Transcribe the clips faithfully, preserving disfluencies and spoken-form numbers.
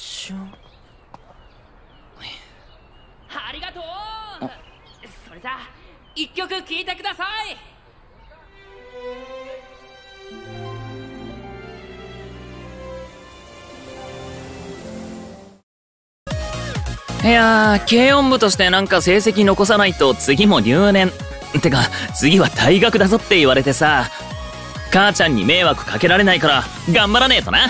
シュンありがとうそれじゃあ一曲聴いてくださいいや軽音部としてなんか成績残さないと次も留年てか次は退学だぞって言われてさ母ちゃんに迷惑かけられないから頑張らねえとな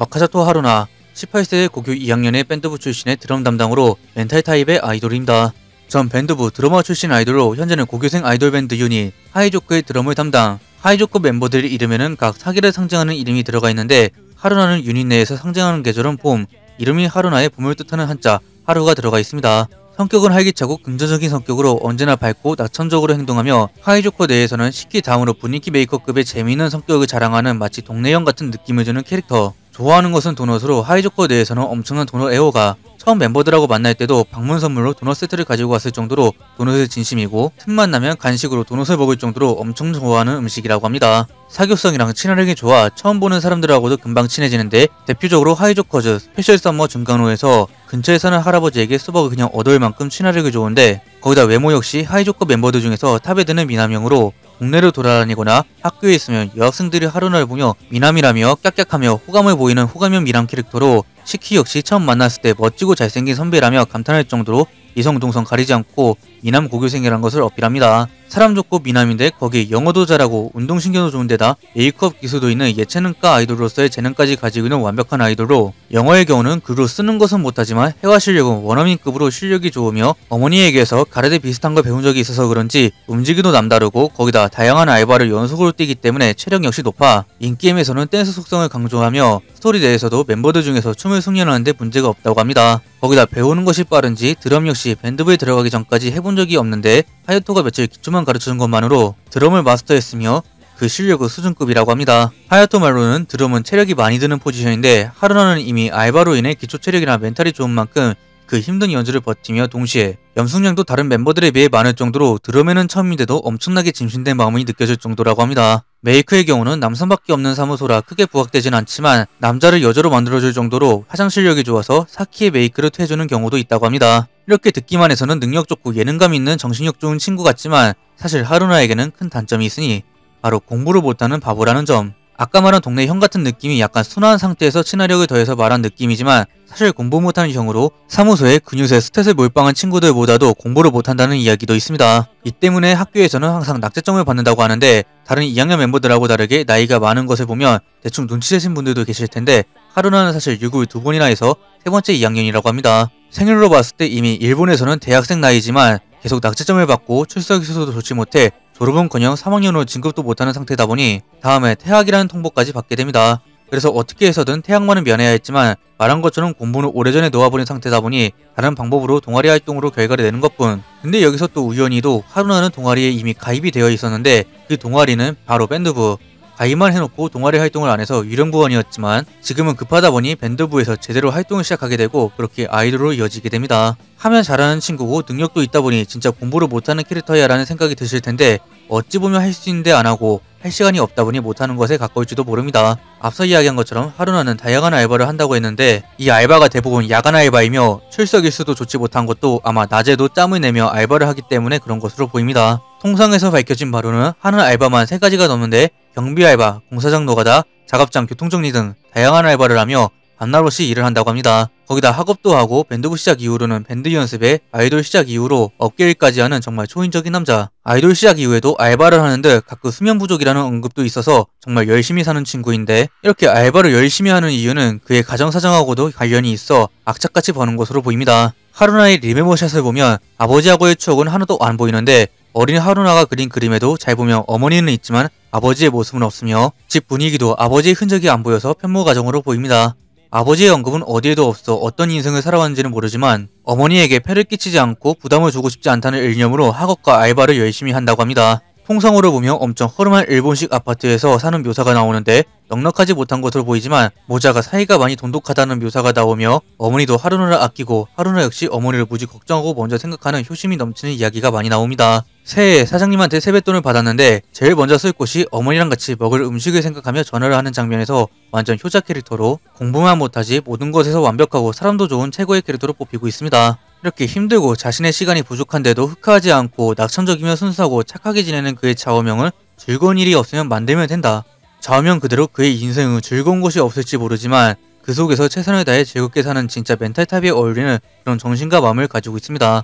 와카자토 하루나 십팔 세 고교 이 학년의 밴드부 출신의 드럼 담당으로 멘탈 타입의 아이돌입니다. 전 밴드부 드러머 출신 아이돌로 현재는 고교생 아이돌 밴드 유닛 하이조크의 드럼을 담당 하이조크 멤버들 이름에는 각 사기를 상징하는 이름이 들어가 있는데 하루나는 유닛 내에서 상징하는 계절은 봄, 이름이 하루나의 봄을 뜻하는 한자 하루가 들어가 있습니다. 성격은 활기차고 긍정적인 성격으로 언제나 밝고 낙천적으로 행동하며 하이조코 내에서는 시키 다음으로 분위기 메이커급의 재미있는 성격을 자랑하는 마치 동네형 같은 느낌을 주는 캐릭터 좋아하는 것은 도넛으로 하이조코 내에서는 엄청난 도넛 애호가 처음 멤버들하고 만날 때도 방문 선물로 도넛 세트를 가지고 왔을 정도로 도넛을 진심이고 틈만 나면 간식으로 도넛을 먹을 정도로 엄청 좋아하는 음식이라고 합니다. 사교성이랑 친화력이 좋아 처음 보는 사람들하고도 금방 친해지는데 대표적으로 하이조커즈 스페셜 서머 중간호에서 근처에 사는 할아버지에게 수박을 그냥 얻어올 만큼 친화력이 좋은데 거기다 외모 역시 하이조커 멤버들 중에서 탑에 드는 미남형으로 국내로 돌아다니거나 학교에 있으면 여학생들이 하루나를 보며 미남이라며 깍깍하며 호감을 보이는 호감형 미남 캐릭터로 시키 역시 처음 만났을 때 멋지고 잘생긴 선배라며 감탄할 정도로 이성동성 가리지 않고 미남 고교생이란 것을 어필합니다. 사람 좋고 미남인데 거기 영어도 잘하고 운동신경도 좋은데다 메이크업 기술도 있는 예체능과 아이돌로서의 재능까지 가지고 있는 완벽한 아이돌로 영어의 경우는 글로 쓰는 것은 못하지만 회화 실력은 원어민급으로 실력이 좋으며 어머니에게서 가르데 비슷한 걸 배운 적이 있어서 그런지 움직임도 남다르고 거기다 다양한 알바를 연속으로 뛰기 때문에 체력 역시 높아 인게임에서는 댄스 속성을 강조하며 스토리 내에서도 멤버들 중에서 춤을 숙련하는데 문제가 없다고 합니다. 거기다 배우는 것이 빠른지 드럼 역시 밴드부에 들어가기 전까지 해본 적이 없는데 하야토가 며칠 기초만 가르치는 것만으로 드럼을 마스터했으며 그 실력은 수준급이라고 합니다. 하야토 말로는 드럼은 체력이 많이 드는 포지션인데 하루나는 이미 알바로 인해 기초 체력이나 멘탈이 좋은 만큼 그 힘든 연주를 버티며 동시에 염숙량도 다른 멤버들에 비해 많을 정도로 드럼에는 처음인데도 엄청나게 짐신된 마음이 느껴질 정도라고 합니다. 메이크의 경우는 남성밖에 없는 사무소라 크게 부각되진 않지만 남자를 여자로 만들어줄 정도로 화장 실력이 좋아서 사키의 메이크를 퇴해주는 경우도 있다고 합니다. 이렇게 듣기만 해서는 능력 좋고 예능감 있는 정신력 좋은 친구 같지만 사실 하루나에게는 큰 단점이 있으니 바로 공부를 못하는 바보라는 점. 아까 말한 동네 형 같은 느낌이 약간 순화한 상태에서 친화력을 더해서 말한 느낌이지만 사실 공부 못하는 형으로 사무소에 근육에 스탯을 몰빵한 친구들보다도 공부를 못한다는 이야기도 있습니다. 이 때문에 학교에서는 항상 낙제점을 받는다고 하는데 다른 이 학년 멤버들하고 다르게 나이가 많은 것을 보면 대충 눈치채신 분들도 계실 텐데 하루나는 사실 유급을 두 번이나 해서 세 번째 이 학년이라고 합니다. 생일로 봤을 때 이미 일본에서는 대학생 나이지만 계속 낙제점을 받고 출석 기수도 좋지 못해 졸업은커녕 삼 학년으로 진급도 못하는 상태다 보니 다음에 퇴학이라는 통보까지 받게 됩니다. 그래서 어떻게 해서든 퇴학만은 면해야 했지만 말한 것처럼 공부는 오래전에 놓아버린 상태다 보니 다른 방법으로 동아리 활동으로 결과를 내는 것뿐. 근데 여기서 또 우연히도 하루나는 동아리에 이미 가입이 되어 있었는데 그 동아리는 바로 밴드부. 가입만 해놓고 동아리 활동을 안 해서 유령구원이었지만 지금은 급하다 보니 밴드부에서 제대로 활동을 시작하게 되고 그렇게 아이돌로 이어지게 됩니다. 하면 잘하는 친구고 능력도 있다 보니 진짜 공부를 못하는 캐릭터야 라는 생각이 드실 텐데 어찌 보면 할 수 있는데 안 하고 할 시간이 없다 보니 못하는 것에 가까울지도 모릅니다. 앞서 이야기한 것처럼 하루나는 다양한 알바를 한다고 했는데 이 알바가 대부분 야간 알바이며 출석 일수도 좋지 못한 것도 아마 낮에도 짬을 내며 알바를 하기 때문에 그런 것으로 보입니다. 통상에서 밝혀진 바로는 하는 알바만 세 가지가 넘는데 경비 알바, 공사장 노가다, 작업장 교통정리 등 다양한 알바를 하며 밤낮 없이 일을 한다고 합니다. 거기다 학업도 하고 밴드부 시작 이후로는 밴드 연습에 아이돌 시작 이후로 업계 일까지 하는 정말 초인적인 남자. 아이돌 시작 이후에도 알바를 하는 듯 가끔 수면 부족이라는 언급도 있어서 정말 열심히 사는 친구인데 이렇게 알바를 열심히 하는 이유는 그의 가정 사정하고도 관련이 있어 악착같이 버는 것으로 보입니다. 하루나의 리메모샷을 보면 아버지하고의 추억은 하나도 안 보이는데 어린 하루나가 그린 그림에도 잘 보면 어머니는 있지만 아버지의 모습은 없으며 집 분위기도 아버지의 흔적이 안 보여서 편모 가정으로 보입니다. 아버지의 언급은 어디에도 없어 어떤 인생을 살아왔는지는 모르지만 어머니에게 폐를 끼치지 않고 부담을 주고 싶지 않다는 일념으로 학업과 알바를 열심히 한다고 합니다. 통상으로 보면 엄청 허름한 일본식 아파트에서 사는 묘사가 나오는데 넉넉하지 못한 것으로 보이지만 모자가 사이가 많이 돈독하다는 묘사가 나오며 어머니도 하루누를 아끼고 하루누 역시 어머니를 무지 걱정하고 먼저 생각하는 효심이 넘치는 이야기가 많이 나옵니다. 새해 사장님한테 세뱃돈을 받았는데 제일 먼저 쓸 곳이 어머니랑 같이 먹을 음식을 생각하며 전화를 하는 장면에서 완전 효자 캐릭터로 공부만 못하지 모든 것에서 완벽하고 사람도 좋은 최고의 캐릭터로 뽑히고 있습니다. 이렇게 힘들고 자신의 시간이 부족한데도 흑화하지 않고 낙천적이며 순수하고 착하게 지내는 그의 좌우명은 즐거운 일이 없으면 만들면 된다. 좌우명 그대로 그의 인생은 즐거운 것이 없을지 모르지만 그 속에서 최선을 다해 즐겁게 사는 진짜 멘탈 탑에 어울리는 그런 정신과 마음을 가지고 있습니다.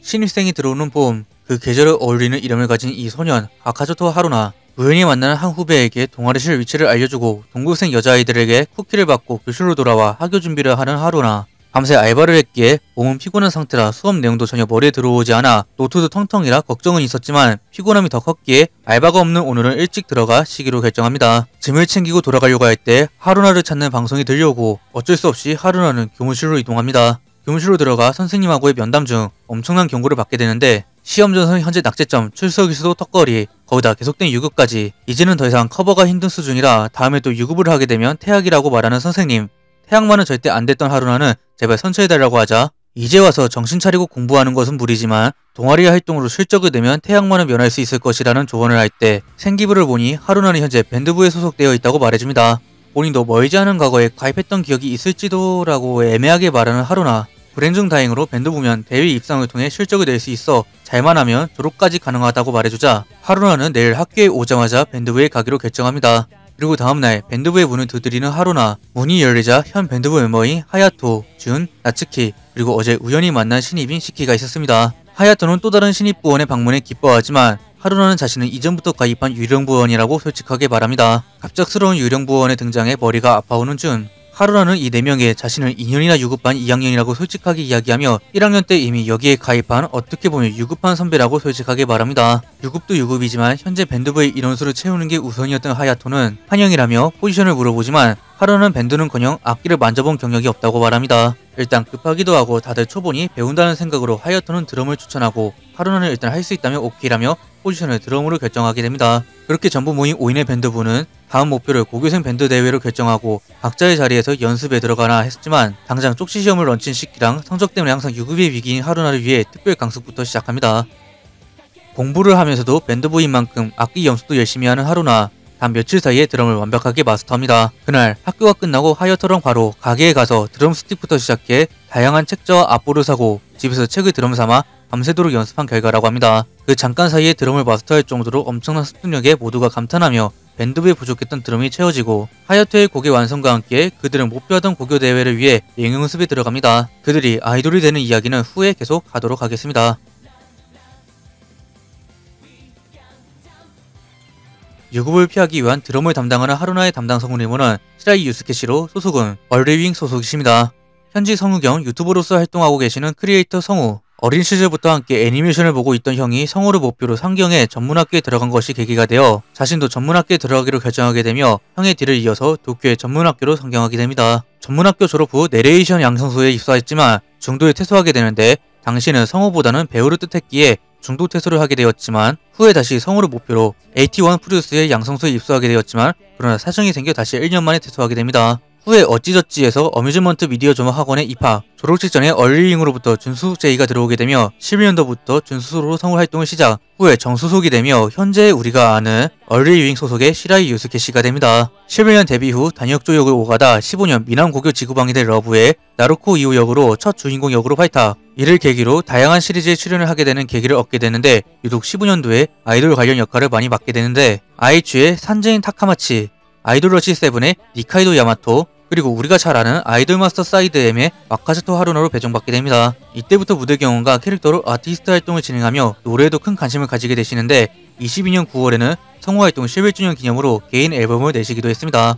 신입생이 들어오는 봄, 그 계절에 어울리는 이름을 가진 이 소년 와카자토 하루나. 우연히 만나는 한 후배에게 동아리실 위치를 알려주고 동급생 여자아이들에게 쿠키를 받고 교실로 돌아와 학교 준비를 하는 하루나. 밤새 알바를 했기에 몸은 피곤한 상태라 수업 내용도 전혀 머리에 들어오지 않아 노트도 텅텅이라 걱정은 있었지만 피곤함이 더 컸기에 알바가 없는 오늘은 일찍 들어가 쉬기로 결정합니다. 짐을 챙기고 돌아가려고 할 때 하루나를 찾는 방송이 들려오고 어쩔 수 없이 하루나는 교무실로 이동합니다. 교무실로 들어가 선생님하고의 면담 중 엄청난 경고를 받게 되는데 시험 전선 현재 낙제점, 출석 일수도 턱걸이, 거기다 계속된 유급까지. 이제는 더 이상 커버가 힘든 수준이라 다음에 또 유급을 하게 되면 퇴학이라고 말하는 선생님. 퇴학만은 절대 안 됐던 하루나는 제발 선처해달라고 하자. 이제 와서 정신 차리고 공부하는 것은 무리지만 동아리 활동으로 실적을 내면 퇴학만은 면할 수 있을 것이라는 조언을 할 때 생기부를 보니 하루나는 현재 밴드부에 소속되어 있다고 말해줍니다. 본인도 멀지 않은 과거에 가입했던 기억이 있을지도 라고 애매하게 말하는 하루나. 불행 중 다행으로 밴드부면 대회 입상을 통해 실적을 낼 수 있어 잘만 하면 졸업까지 가능하다고 말해주자 하루나는 내일 학교에 오자마자 밴드부에 가기로 결정합니다. 그리고 다음날 밴드부의 문을 두드리는 하루나. 문이 열리자 현 밴드부 멤버인 하야토, 준, 나츠키 그리고 어제 우연히 만난 신입인 시키가 있었습니다. 하야토는 또 다른 신입 부원의 방문에 기뻐하지만 하루나는 자신은 이전부터 가입한 유령 부원이라고 솔직하게 말합니다. 갑작스러운 유령 부원의 등장에 머리가 아파오는 준. 하루나는 이 네 명에 자신은 이 년이나 유급반 이 학년이라고 솔직하게 이야기하며 일 학년 때 이미 여기에 가입한 어떻게 보면 유급한 선배라고 솔직하게 말합니다. 유급도 유급이지만 현재 밴드부의 인원수를 채우는 게 우선이었던 하야토는 환영이라며 포지션을 물어보지만 하루는 밴드는커녕 악기를 만져본 경력이 없다고 말합니다. 일단 급하기도 하고 다들 초보니 배운다는 생각으로 하야토는 드럼을 추천하고 하루는 일단 할 수 있다면 오케이라며 포지션을 드럼으로 결정하게 됩니다. 그렇게 전부 모인 오 인의 밴드부는 다음 목표를 고교생 밴드 대회로 결정하고 각자의 자리에서 연습에 들어가나 했지만 당장 쪽시 시험을 런친 시키랑 성적 때문에 항상 유급의 위기인 하루나를 위해 특별 강습부터 시작합니다. 공부를 하면서도 밴드부인 만큼 악기 연습도 열심히 하는 하루나. 단 며칠 사이에 드럼을 완벽하게 마스터합니다. 그날 학교가 끝나고 하야토랑 바로 가게에 가서 드럼 스틱부터 시작해 다양한 책자와 악보를 사고 집에서 책을 드럼 삼아 밤새도록 연습한 결과라고 합니다. 그 잠깐 사이에 드럼을 마스터할 정도로 엄청난 습득력에 모두가 감탄하며 밴드부에 부족했던 드럼이 채워지고 하야토의 곡의 완성과 함께 그들은 목표하던 고교 대회를 위해 예능연습에 들어갑니다. 그들이 아이돌이 되는 이야기는 후에 계속 하도록 하겠습니다. 유급을 피하기 위한 드럼을 담당하는 하루나의 담당 성우님은 시라이 유스케시로 소속은 얼리윙 소속이십니다. 현지 성우경 유튜버로서 활동하고 계시는 크리에이터 성우. 어린 시절부터 함께 애니메이션을 보고 있던 형이 성우를 목표로 상경에 전문학교에 들어간 것이 계기가 되어 자신도 전문학교에 들어가기로 결정하게 되며 형의 뒤를 이어서 도쿄의 전문학교로 상경하게 됩니다. 전문학교 졸업 후 내레이션 양성소에 입사했지만 중도에 퇴소하게 되는데 당시는 성우보다는 배우를 뜻했기에 중도 퇴소를 하게 되었지만 후에 다시 성우를 목표로 에이티원 프로듀스의 양성소에 입소하게 되었지만 그러나 사정이 생겨 다시 일 년 만에 퇴소하게 됩니다. 후에 어찌저찌해서 어뮤즈먼트 미디어 조마 학원에 입학, 졸업 직전에 얼리윙으로부터 준수속 제의가 들어오게 되며 십일 년도부터 준수속으로 성우 활동을 시작, 후에 정수속이 되며 현재 우리가 아는 얼리윙 소속의 시라이 유스케 씨가 됩니다. 십일 년 데뷔 후 단역조 역을 오가다 십오 년 미남 고교 지구방이 된 러브의 나루코 이호 역으로 첫 주인공 역으로 활탁, 이를 계기로 다양한 시리즈에 출연을 하게 되는 계기를 얻게 되는데 유독 십오 년도에 아이돌 관련 역할을 많이 맡게 되는데 아이치의 산제인 타카마치, 아이돌러시 세븐의 니카이도 야마토, 그리고 우리가 잘 아는 아이돌 마스터 사이드 M의 와카자토 하루나로 배정받게 됩니다. 이때부터 무대 경험과 캐릭터로 아티스트 활동을 진행하며 노래에도 큰 관심을 가지게 되시는데 이십이 년 구월에는 성우 활동 십일 주년 기념으로 개인 앨범을 내시기도 했습니다.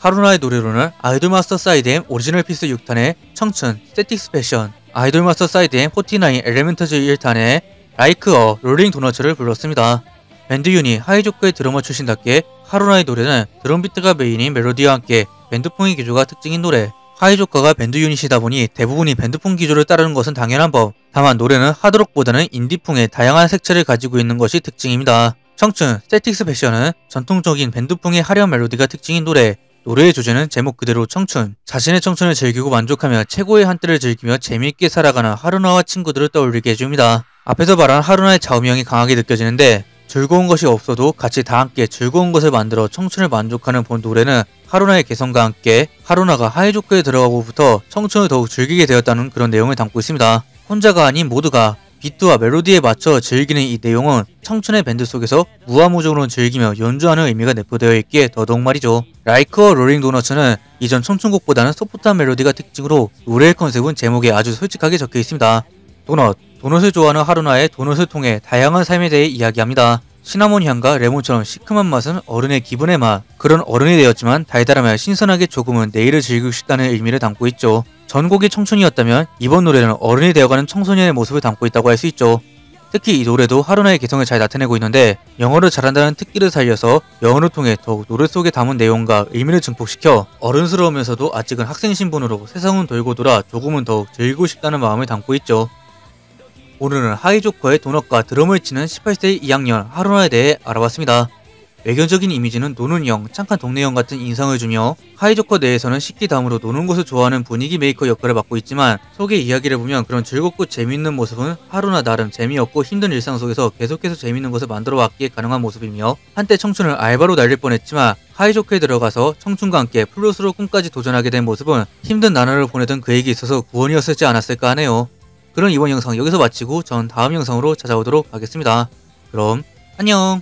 하루나의 노래로는 아이돌 마스터 사이드 M 오리지널 피스 육 탄의 청춘, 세틱스 패션, 아이돌 마스터 사이드 M 사십구 엘레멘터즈 일 탄의 라이크 어 롤링 도너츠를 불렀습니다. 밴드 유닛 하이조크의 드러머 출신답게 하루나의 노래는 드럼 비트가 메인인 멜로디와 함께 밴드풍의 기조가 특징인 노래, 하이조카가 밴드 유닛이다 보니 대부분이 밴드풍 기조를 따르는 것은 당연한 법. 다만 노래는 하드록보다는 인디풍의 다양한 색채를 가지고 있는 것이 특징입니다. 청춘, 세틱스 패션은 전통적인 밴드풍의 화려한 멜로디가 특징인 노래. 노래의 주제는 제목 그대로 청춘. 자신의 청춘을 즐기고 만족하며 최고의 한때를 즐기며 재미있게 살아가는 하루나와 친구들을 떠올리게 해줍니다. 앞에서 말한 하루나의 좌우명이 강하게 느껴지는데 즐거운 것이 없어도 같이 다 함께 즐거운 것을 만들어 청춘을 만족하는 본 노래는 하루나의 개성과 함께 하루나가 하이조크에 들어가고부터 청춘을 더욱 즐기게 되었다는 그런 내용을 담고 있습니다. 혼자가 아닌 모두가 비트와 멜로디에 맞춰 즐기는 이 내용은 청춘의 밴드 속에서 무화무적으로 즐기며 연주하는 의미가 내포되어 있기에 더더욱 말이죠. 라이크 어 롤링 도너츠는 이전 청춘곡보다는 소프트한 멜로디가 특징으로 노래의 컨셉은 제목에 아주 솔직하게 적혀 있습니다. 도넛. 도넛을 좋아하는 하루나의 도넛을 통해 다양한 삶에 대해 이야기합니다. 시나몬 향과 레몬처럼 시큼한 맛은 어른의 기분의 맛. 그런 어른이 되었지만 달달하며 신선하게 조금은 내일을 즐기고 싶다는 의미를 담고 있죠. 전곡이 청춘이었다면 이번 노래는 어른이 되어가는 청소년의 모습을 담고 있다고 할 수 있죠. 특히 이 노래도 하루나의 개성을 잘 나타내고 있는데 영어를 잘한다는 특기를 살려서 영어를 통해 더욱 노래 속에 담은 내용과 의미를 증폭시켜 어른스러우면서도 아직은 학생 신분으로 세상은 돌고 돌아 조금은 더욱 즐기고 싶다는 마음을 담고 있죠. 오늘은 하이조커의 도넛과 드럼을 치는 십팔 세 이 학년 하루나에 대해 알아봤습니다. 외견적인 이미지는 노는 형, 착한 동네형 같은 인상을 주며 하이조커 내에서는 식기 다음으로 노는 것을 좋아하는 분위기 메이커 역할을 맡고 있지만 속의 이야기를 보면 그런 즐겁고 재미있는 모습은 하루나 나름 재미없고 힘든 일상 속에서 계속해서 재미있는 것을 만들어 왔기에 가능한 모습이며 한때 청춘을 알바로 날릴 뻔했지만 하이조커에 들어가서 청춘과 함께 플러스로 꿈까지 도전하게 된 모습은 힘든 나날을 보내던 그에게 있어서 구원이었을지 않았을까 하네요. 그럼 이번 영상 여기서 마치고 전 다음 영상으로 찾아오도록 하겠습니다. 그럼 안녕!